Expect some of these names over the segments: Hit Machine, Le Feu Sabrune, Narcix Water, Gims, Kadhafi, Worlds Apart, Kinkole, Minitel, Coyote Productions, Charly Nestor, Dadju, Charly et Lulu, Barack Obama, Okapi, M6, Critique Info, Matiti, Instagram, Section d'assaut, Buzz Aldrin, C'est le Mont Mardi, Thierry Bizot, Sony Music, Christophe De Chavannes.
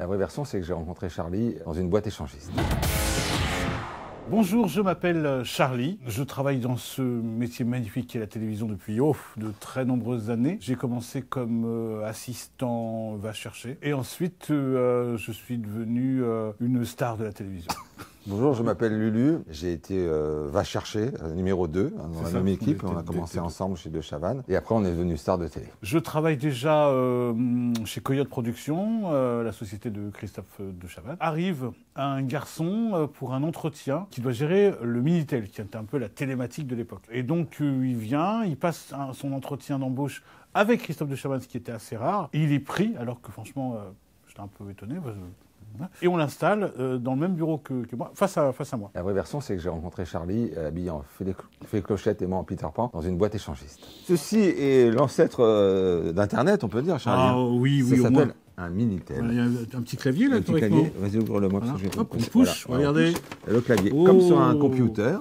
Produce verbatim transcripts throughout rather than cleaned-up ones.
La vraie version, c'est que j'ai rencontré Charly dans une boîte échangiste. Bonjour, je m'appelle Charly. Je travaille dans ce métier magnifique qui est la télévision depuis oh, de très nombreuses années. J'ai commencé comme euh, assistant va chercher et ensuite euh, je suis devenu euh, une star de la télévision. Bonjour, je m'appelle Lulu, j'ai été euh, va chercher, numéro deux, hein, dans la ça, même équipe, on a commencé ensemble chez De Chavannes, et après on est devenu star de télé. Je travaille déjà euh, chez Coyote Productions, euh, la société de Christophe De Chavannes. Arrive un garçon euh, pour un entretien qui doit gérer le Minitel, qui est un peu la télématique de l'époque. Et donc euh, il vient, il passe un, son entretien d'embauche avec Christophe De Chavannes, ce qui était assez rare. Et il est pris, alors que franchement, euh, j'étais un peu étonné, parce que... Et on l'installe euh, dans le même bureau que, que moi, face à, face à moi. La vraie version, c'est que j'ai rencontré Charly euh, habillé en fée clochette et moi en Peter Pan dans une boîte échangiste. Ceci est l'ancêtre euh, d'Internet, on peut dire, Charly. Ah oui, oui, ça s'appelle un Minitel. Il y a un petit clavier là, théoriquement. Vas-y, ouvre-le-moi. Voilà. Hop, on pousse, voilà, regardez. On pousse le clavier, oh, comme sur un computer.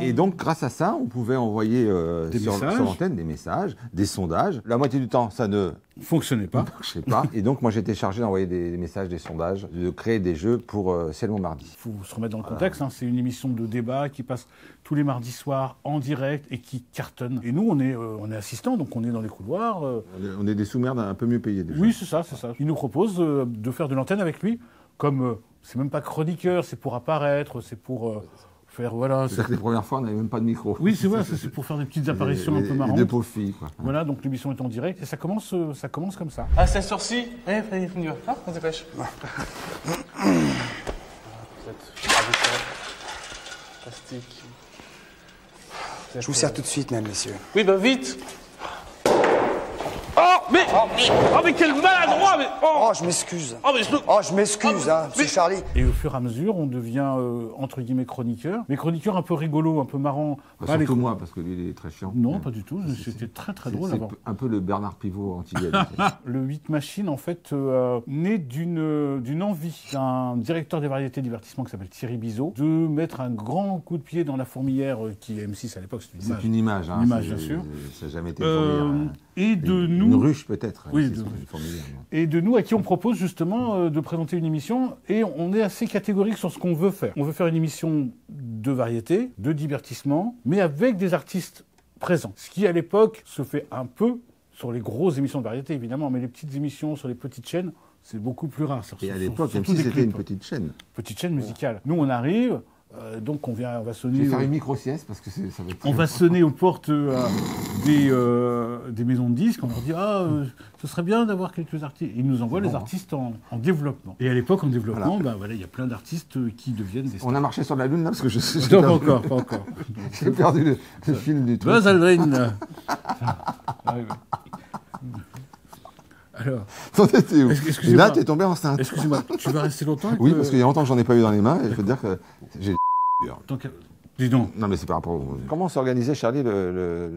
Et, et donc, grâce à ça, on pouvait envoyer euh, sur, sur l'antenne des messages, des sondages. La moitié du temps, ça ne... fonctionnait pas. Je sais pas. Et donc, moi, j'étais chargé d'envoyer des messages, des sondages, de créer des jeux pour euh, C'est le Mont Mardi. Il faut se remettre dans le contexte. Hein. C'est une émission de débat qui passe tous les mardis soirs en direct et qui cartonne. Et nous, on est, euh, on est assistants, donc on est dans les couloirs. Euh... On est des sous-merdes un peu mieux payés. Déjà. Oui, c'est ça, c'est ça. Il nous propose euh, de faire de l'antenne avec lui. Comme euh, c'est même pas chroniqueur, c'est pour apparaître, c'est pour... Euh... Voilà, c'est les premières fois, on n'avait même pas de micro. Oui, c'est vrai, c'est pour faire des petites apparitions les, les, un peu marrantes. Des pauvres filles, quoi. Voilà, donc l'émission est en direct et ça commence, ça commence comme ça. Ah, c'est sorti. Allez, allez, on y va. Ah, on se dépêche. Ah, plastique. Je vous sers tout de suite, même, messieurs. Oui, bah vite. Oh mais, oh, mais... oh, mais quel maladroit mais... Oh, oh, je m'excuse. Oh, mais je... oh, je m'excuse, oh, hein, monsieur mais... Charly. Et au fur et à mesure, on devient, euh, entre guillemets, chroniqueur. Mais chroniqueur un peu rigolo, un peu marrant. Bah, pas surtout les... moi, parce que lui, il est très chiant. Non, ouais. Pas du tout. C'était très, très drôle avant. C'est un peu le Bernard Pivot antillais. Le Hit Machine, en fait, euh, naît d'une d'une envie d'un directeur des variétés et divertissement qui s'appelle Thierry Bizot de mettre un grand coup de pied dans la fourmilière euh, qui est M six à l'époque. C'est une image. C'est une image, hein, une image bien sûr. Ça n'a jamais été une fourmilière. Euh... Hein. Et de une, nous... Une ruche peut-être. Oui, de... Et de nous à qui on propose justement euh, de présenter une émission. Et on est assez catégorique sur ce qu'on veut faire. On veut faire une émission de variété, de divertissement, mais avec des artistes présents. Ce qui à l'époque se fait un peu sur les grosses émissions de variété évidemment, mais les petites émissions sur les petites chaînes, c'est beaucoup plus rare. Et à l'époque, même si c'était une petite chaîne. Petite chaîne musicale. Nous on arrive... Euh, donc on, vient, on va sonner... Je vais faire une micro-sieste parce que ça va être... On va sonner aux portes euh, des, euh, des maisons de disques, on leur dit « Ah, euh, ce serait bien d'avoir quelques artistes ». Ils nous envoient les bon, artistes hein. en, en développement. Et à l'époque, en développement, voilà. Bah, voilà, y a plein d'artistes qui deviennent des stars. On a marché sur la lune là parce que je... Non, pas encore, pas encore. J'ai perdu le, le fil du truc. Buzz Aldrin. Alors, et là, t'es tombé enceinte. Excuse-moi, tu vas rester longtemps? Oui, que... parce qu'il y a longtemps que j'en ai pas eu dans les mains, et je peux te dire que j'ai donc, dis donc. Non, mais c'est par rapport au... Comment s'organisait, Charly, le, le,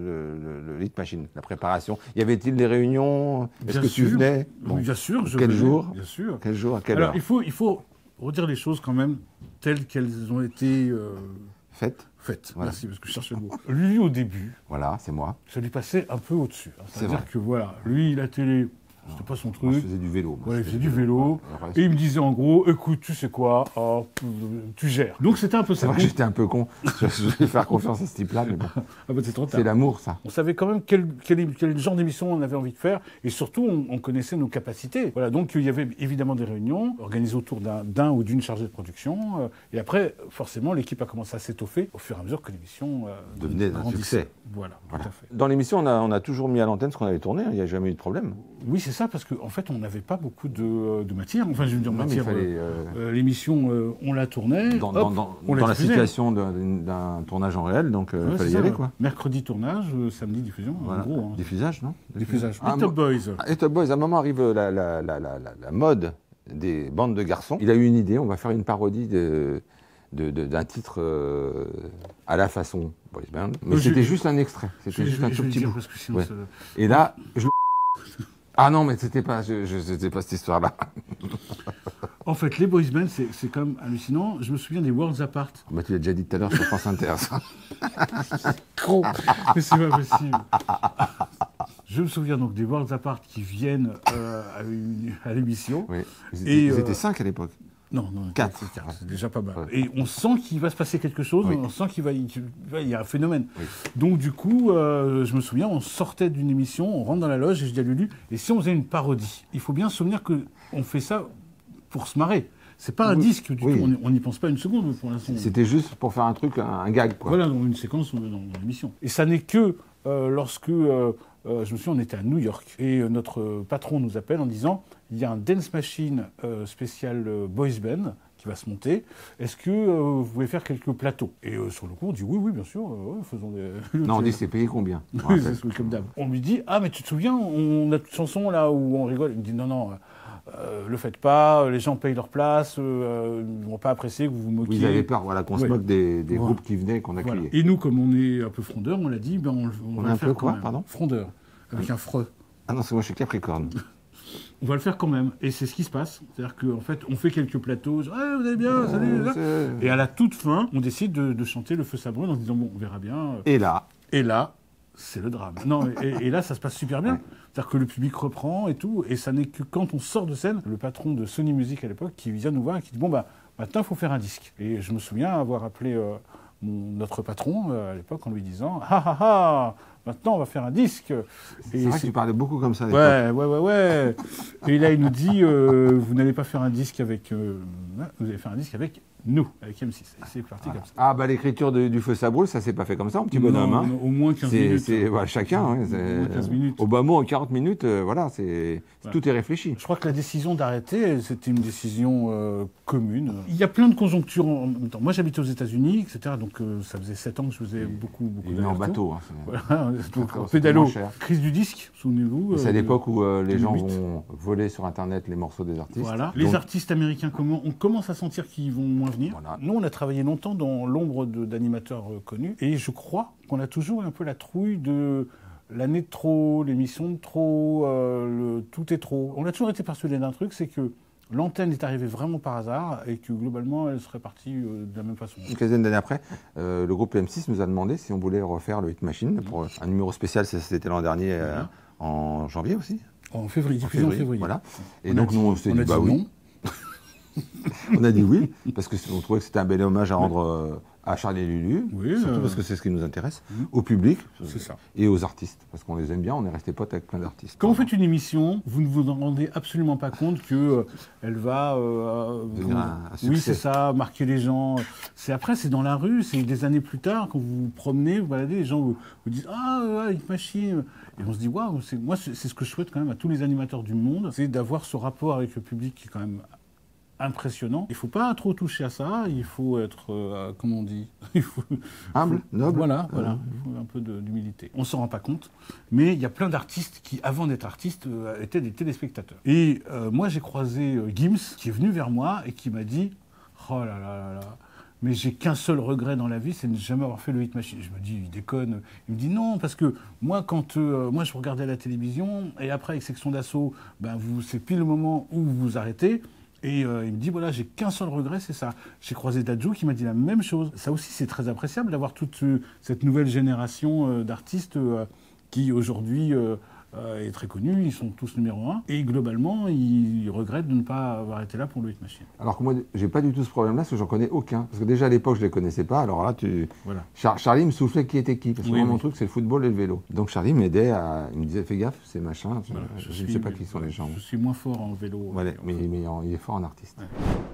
le, le Hit Machine, la préparation? Y avait-il des réunions? Est-ce que sûr. Tu venais bon. Bien sûr. Je quel, jour bien sûr. quel jour à quelle Alors, heure il faut, il faut redire les choses quand même telles qu'elles ont été... Euh... Faites Faites, voilà. Merci, parce que je cherche le mot. Lui, au début... Voilà, c'est moi. Ça lui passait un peu au-dessus. Hein. C'est-à-dire que, voilà, lui, la télé... C'était pas son truc. Moi, je faisais du vélo. Moi, ouais, je faisais du vélo. vélo. Et il me disait en gros, écoute, tu sais quoi, oh, tu gères. Donc c'était un peu ça. C'est vrai que j'étais un peu con. Je vais faire confiance à ce type-là, mais bon. Ah bah, c'est trop tard. C'est l'amour, ça. On savait quand même quel, quel, quel genre d'émission on avait envie de faire. Et surtout, on, on connaissait nos capacités. Voilà, donc il y avait évidemment des réunions organisées autour d'un ou d'une chargée de production. Euh, et après, forcément, l'équipe a commencé à s'étoffer au fur et à mesure que l'émission euh, devenait un succès. Voilà, voilà, tout à fait. Dans l'émission, on a, on a toujours mis à l'antenne ce qu'on avait tourné. Il n'y a jamais eu de problème. Oui, c'est ça, parce qu'en en fait, on n'avait pas beaucoup de, de matière. Enfin, je veux dire, non, matière, euh, euh, l'émission, euh, on la tournait, dans, hop, dans, dans, on la dans la situation d'un tournage en réel, donc il euh, ouais, fallait y ça, aller, quoi. Mercredi tournage, euh, samedi diffusion, voilà. En gros. Hein. Diffusage, non Diffusage. Ah, Top Boys. Ah, Top Boys, à un moment arrive la, la, la, la, la mode des bandes de garçons. Il a eu une idée, on va faire une parodie de... d'un titre euh, à la façon boys band. Mais c'était juste un extrait, c'était juste un tout petit bout. Ouais. Ça... Et là, je... Ah non, mais c'était pas, je, je, c'était pas cette histoire-là. En fait, les boys band, c'est quand même hallucinant. Je me souviens des Worlds Apart. Bah, tu l'as déjà dit tout à l'heure sur France Inter, ça. C'est con, mais c'est pas possible. Je me souviens donc des Worlds Apart qui viennent euh, à, à l'émission. Oui. Vous étiez, et, vous étiez euh, cinq à l'époque. Non, non, quatre. C'est déjà pas mal. Ouais. Et on sent qu'il va se passer quelque chose, oui. on sent qu'il va, qu'il va, il y a un phénomène. Oui. Donc du coup, euh, je me souviens, on sortait d'une émission, on rentre dans la loge et je dis à Lulu, et si on faisait une parodie? Il faut bien se souvenir qu'on fait ça pour se marrer. C'est pas un oui. disque, du oui. tout, on n'y pense pas une seconde pour l'instant. C'était juste pour faire un truc, un, un gag, quoi. Voilà, donc une séquence dans, dans l'émission. Et ça n'est que euh, lorsque... Euh, Euh, je me souviens, on était à New York et euh, notre euh, patron nous appelle en disant il y a un Dance Machine euh, spécial euh, Boys Band qui va se monter, est-ce que euh, vous pouvez faire quelques plateaux? Et euh, sur le coup, on dit oui, oui, bien sûr, euh, ouais, faisons des... Non, on dit c'est payé combien? C'est comme d'hab. On lui dit ah, mais tu te souviens, on a toute chanson là où on rigole. Il me dit non, non, euh, le faites pas, les gens payent leur place, euh, ils vont pas apprécier que vous vous moquiez. Vous avez peur, voilà, qu'on ouais. se moque des, des ouais. groupes qui venaient, qu'on accueillait. Voilà. Et nous, comme on est un peu frondeurs, on l'a dit, ben on, on, on va le faire. On est un peu quoi, pardon? Frondeurs. Avec un freux. Ah non, c'est moi, je suis Capricorne. On va le faire quand même. Et c'est ce qui se passe. C'est-à-dire qu'en fait, on fait quelques plateaux. Genre, hey, vous allez bien, oh, salut. Là. Et à la toute fin, on décide de, de chanter Le Feu Sabrune en se disant, bon, on verra bien. Et là Et là, c'est le drame. Non, et, et là, ça se passe super bien. Ouais. C'est-à-dire que le public reprend et tout. Et ça n'est que quand on sort de scène, le patron de Sony Music à l'époque qui vient nous voir et qui dit, bon, bah, maintenant, il faut faire un disque. Et je me souviens avoir appelé euh, mon, notre patron euh, à l'époque en lui disant, ah ah ah, maintenant, on va faire un disque. C'est vrai que tu parlais beaucoup comme ça. Ouais, ouais, ouais, ouais. Et là, il nous dit, euh, vous n'allez pas faire un disque avec... Euh, vous allez faire un disque avec nous, avec M six. C'est parti voilà. comme ça. Ah, bah l'écriture du Feu Sabrune, ça s'est pas fait comme ça, un petit bonhomme. Non, hein. Au moins quinze minutes. Bah, chacun, ouais, au moins quinze minutes. Au bas mot, en quarante minutes, euh, voilà, c'est voilà. Tout est réfléchi. Je crois que la décision d'arrêter, c'était une décision euh, commune. Il y a plein de conjonctures en même temps. Moi, j'habitais aux États-Unis, et cetera. Donc, euh, ça faisait sept ans que je faisais et, beaucoup, beaucoup de en bateau. Hein, voilà. Donc, en pédalo, crise du disque, souvenez-vous. Euh, c'est à l'époque où euh, les gens vont voler sur Internet les morceaux des artistes. Voilà. Les donc, artistes américains, comment on commence à sentir qu'ils vont moins venir. Voilà. Nous, on a travaillé longtemps dans l'ombre d'animateurs euh, connus. Et je crois qu'on a toujours un peu la trouille de l'année de trop, l'émission de trop, euh, le tout est trop. On a toujours été persuadé d'un truc, c'est que l'antenne est arrivée vraiment par hasard et que globalement, elle serait partie euh, de la même façon. Une quinzaine d'années après, euh, le groupe M six nous a demandé si on voulait refaire le Hit Machine pour euh, un numéro spécial, c'était l'an dernier, euh, voilà. En janvier aussi. En février, en février. En février. Voilà. Et on donc, dit, nous, on s'est dit, dit bah non. oui. On a dit oui, parce qu'on trouvait que c'était un bel hommage à rendre oui. euh, à Charly et Lulu, oui, surtout euh... parce que c'est ce qui nous intéresse, mmh. au public ça. Et aux artistes, parce qu'on les aime bien, on est resté potes avec plein d'artistes. Quand vous faites une émission, vous ne vous en rendez absolument pas compte qu'elle euh, va... Euh, vous... un, un oui, c'est ça, marquer les gens. Après, c'est dans la rue, c'est des années plus tard, quand vous vous promenez, vous baladez, les gens vous, vous disent « Ah, ouais, une machine !» Et on se dit « Waouh !» Moi, c'est ce que je souhaite quand même à tous les animateurs du monde, c'est d'avoir ce rapport avec le public qui est quand même... impressionnant. Il ne faut pas trop toucher à ça, il faut être, euh, comment on dit, il faut, humble, noble. Voilà, voilà, il faut un peu d'humilité. On ne s'en rend pas compte, mais il y a plein d'artistes qui, avant d'être artistes, euh, étaient des téléspectateurs. Et euh, moi, j'ai croisé euh, Gims, qui est venu vers moi et qui m'a dit « Oh là là là là, mais j'ai qu'un seul regret dans la vie, c'est de ne jamais avoir fait le Hit Machine. » Je me dis « Il déconne. » Il me dit « Non, parce que moi, quand euh, moi je regardais la télévision, et après, avec Section d'assaut, ben, c'est pile le moment où vous vous arrêtez. » Et euh, il me dit, voilà, j'ai qu'un seul regret, c'est ça. J'ai croisé Dadju qui m'a dit la même chose. Ça aussi, c'est très appréciable d'avoir toute euh, cette nouvelle génération euh, d'artistes euh, qui, aujourd'hui, euh, euh, est très connue. Ils sont tous numéro un. Et globalement, ils regrettent de ne pas avoir été là pour le Hit Machine. Alors que moi, j'ai pas du tout ce problème-là, parce que j'en connais aucun. Parce que déjà, à l'époque, je les connaissais pas. Alors là, tu... Voilà. Char Charlie me soufflait qui était qui. Parce que oui, moi, oui. mon truc, c'est le football et le vélo. Donc Charlie m'aidait à... Il me disait, fais gaffe, c'est machin. Voilà, je ne sais pas qui sont les gens. Je suis moins fort en vélo. Voilà, mais, mais il est fort en artiste. Ouais.